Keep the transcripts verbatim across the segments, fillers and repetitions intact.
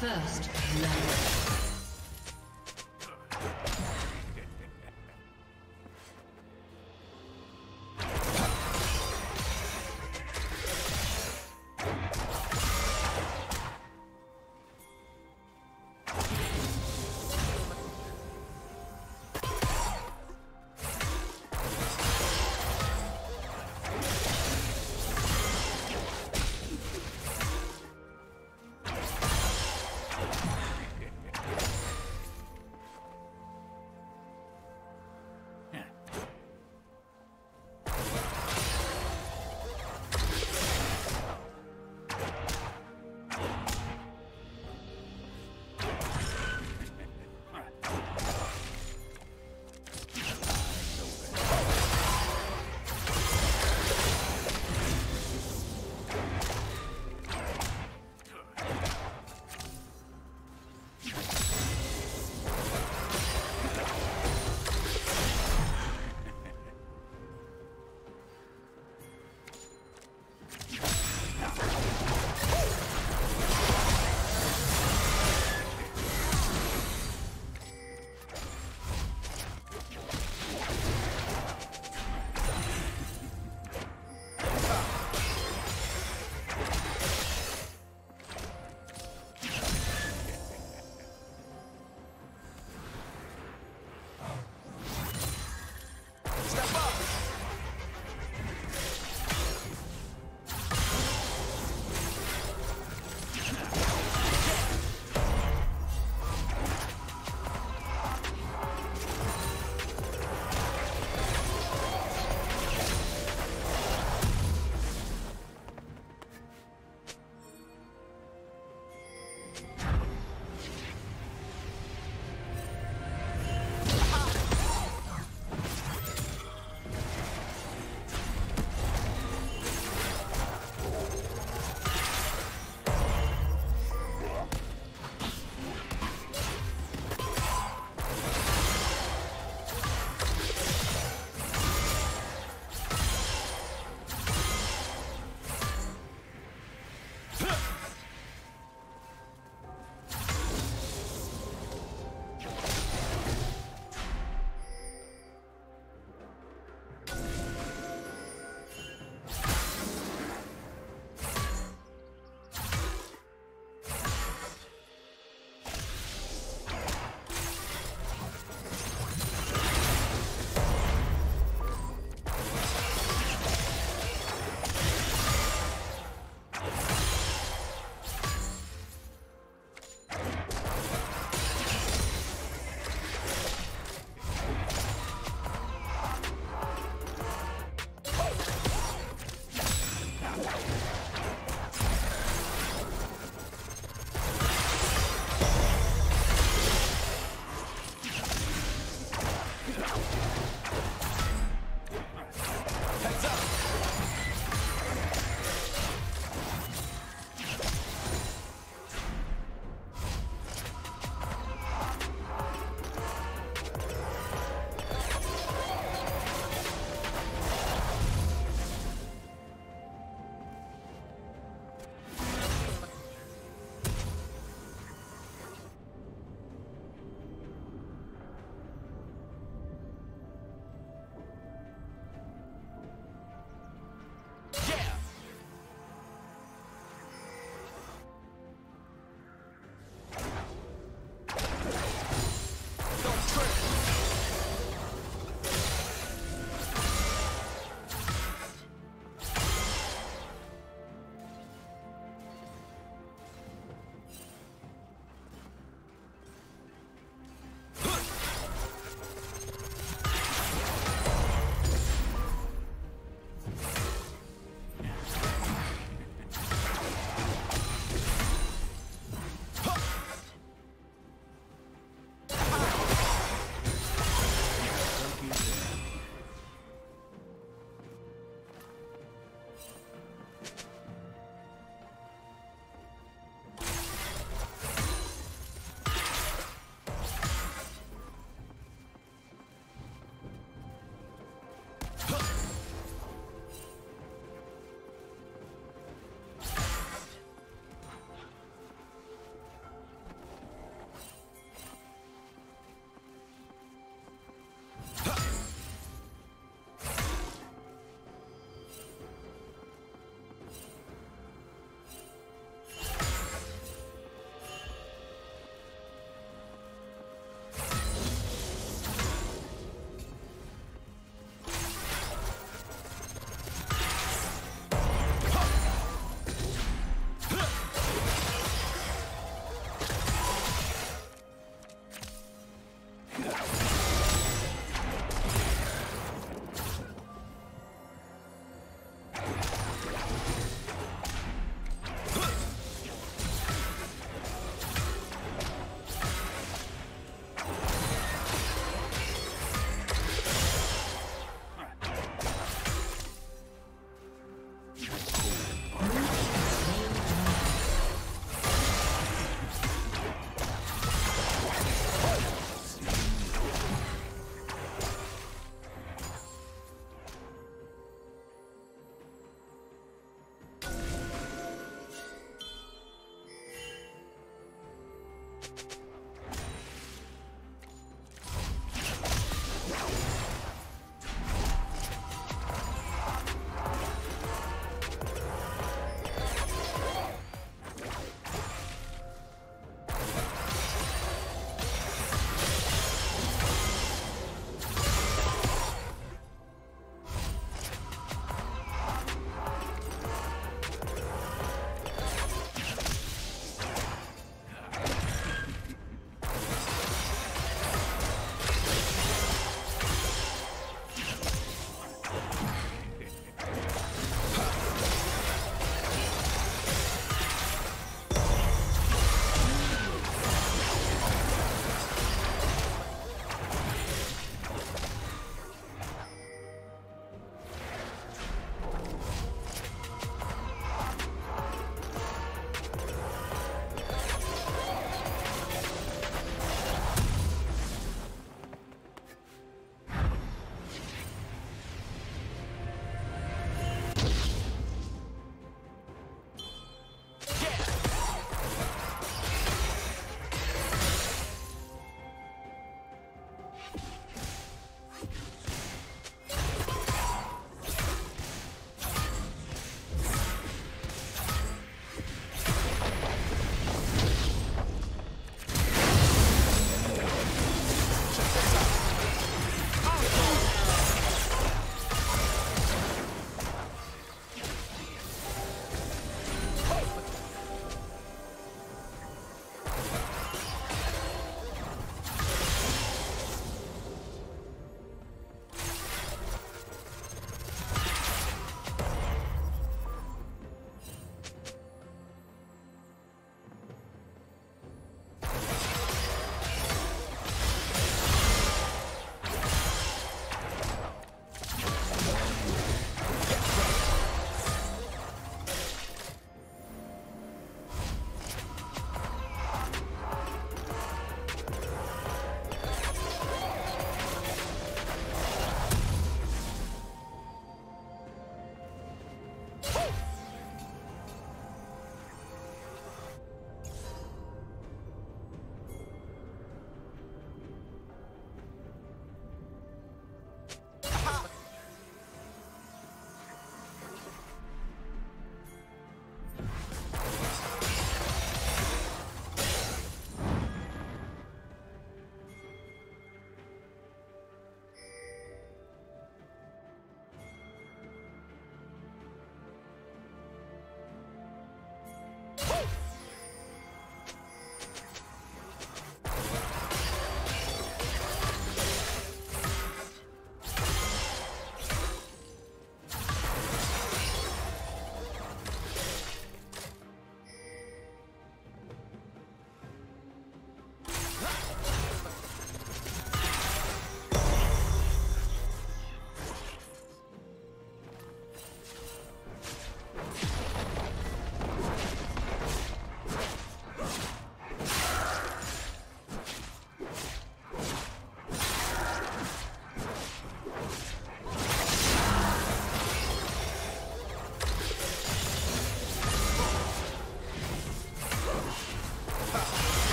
First love.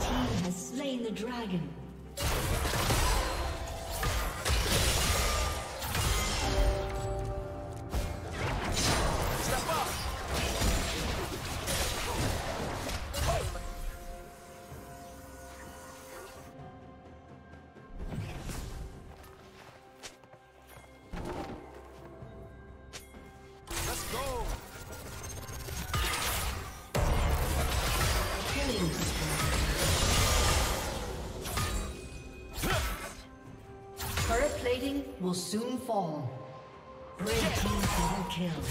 team has slain the dragon. Will soon fall. Red team double kill.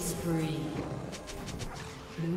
spree. Blue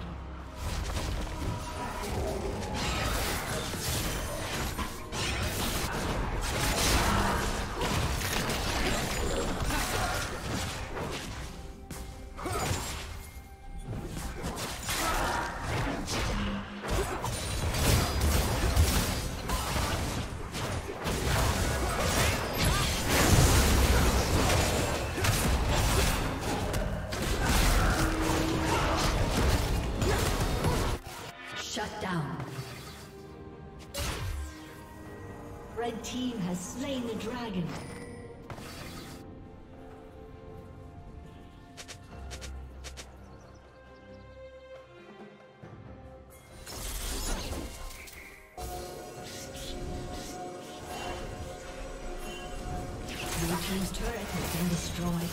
Red team has slain the dragon. Blue team's turret has been destroyed.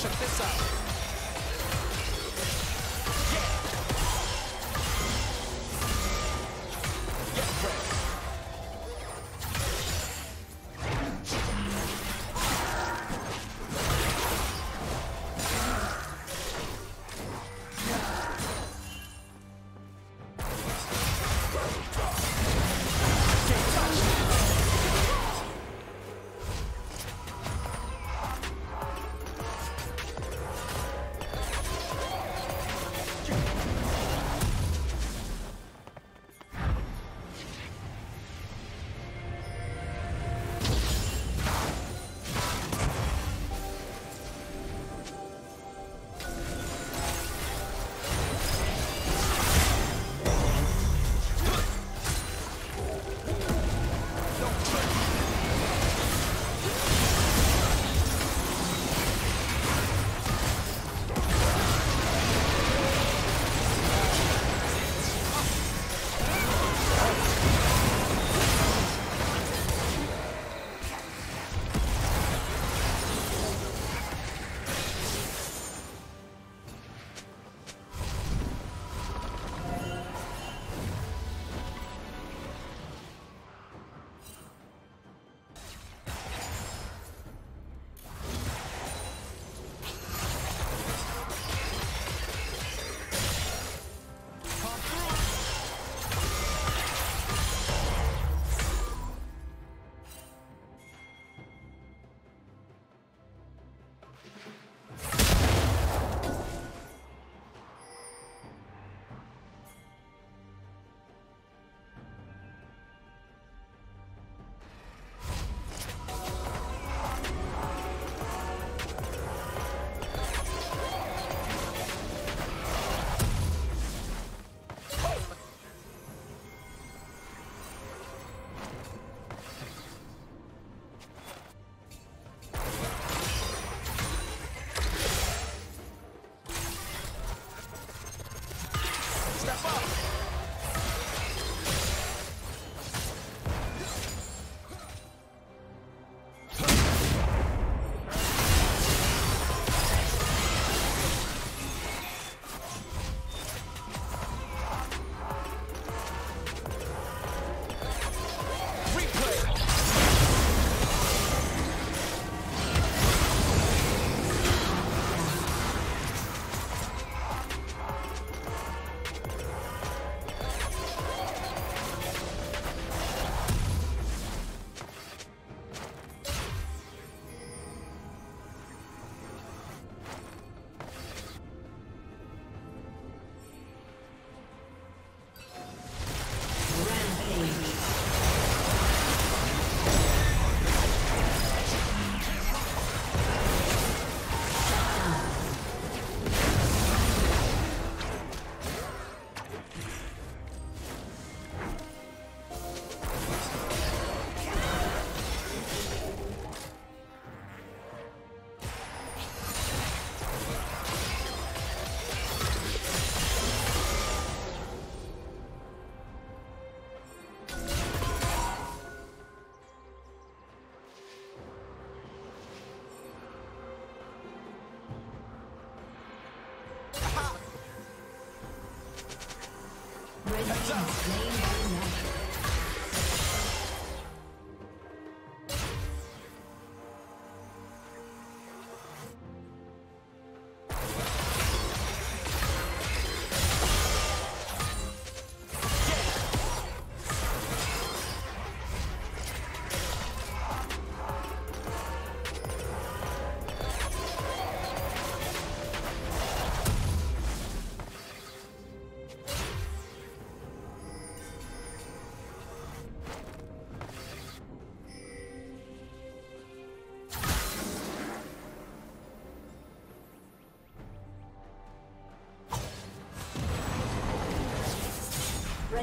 Check this out.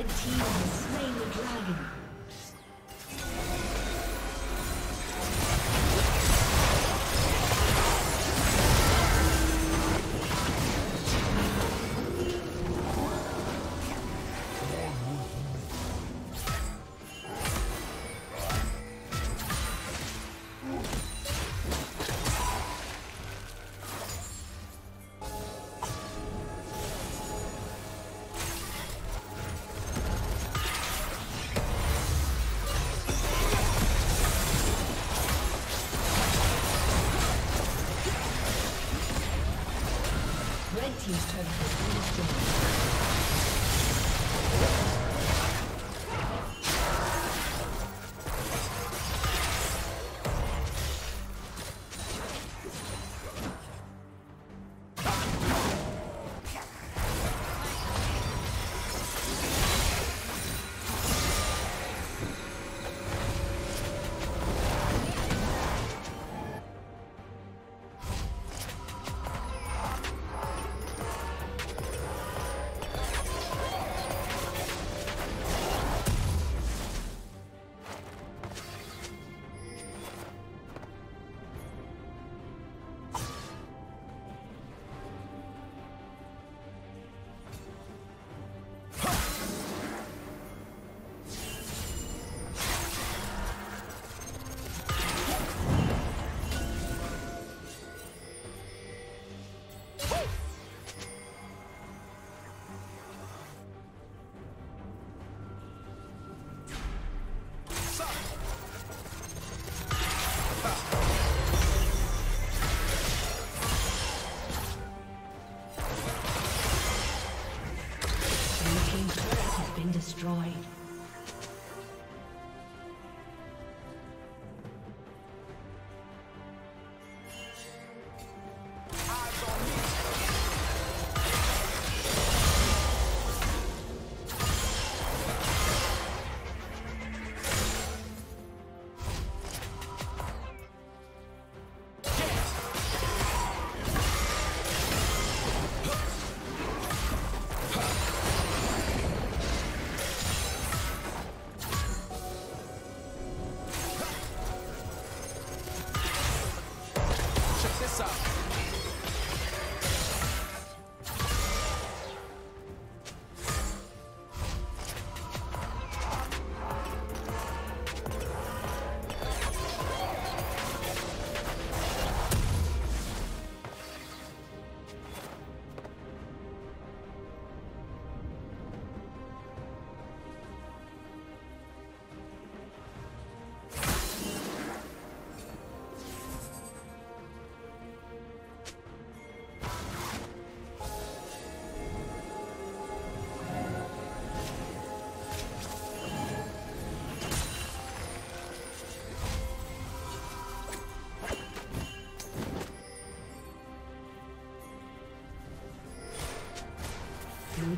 team has slain the dragon. He's trying to do this. Destroyed. Blue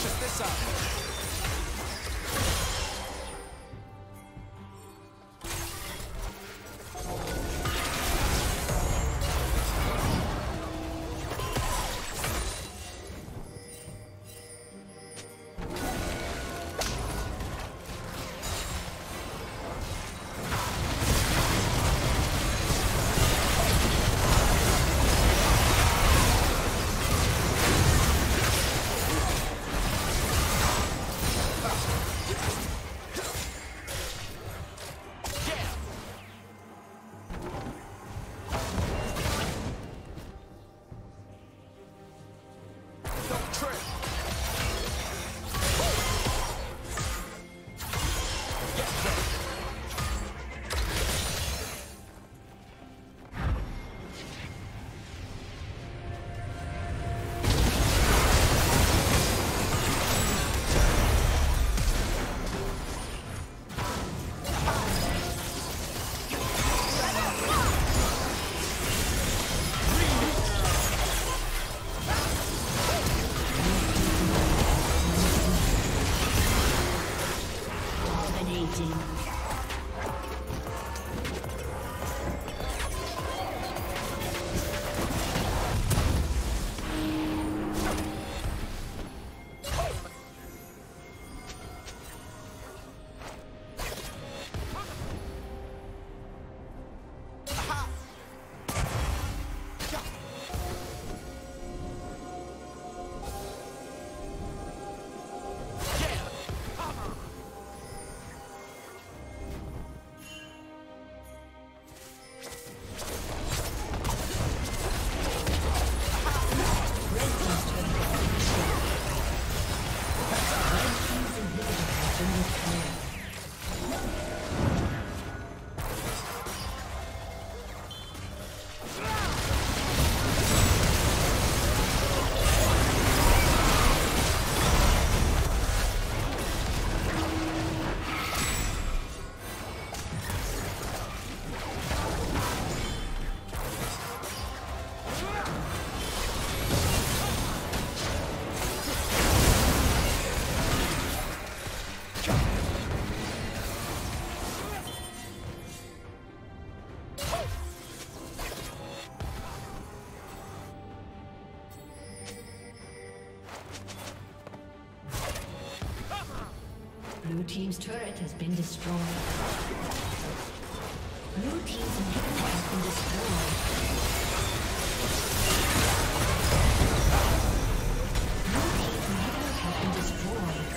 Check this out. team's turret has been destroyed. Blue team's inhibitor has been destroyed. Blue team's inhibitor has been destroyed.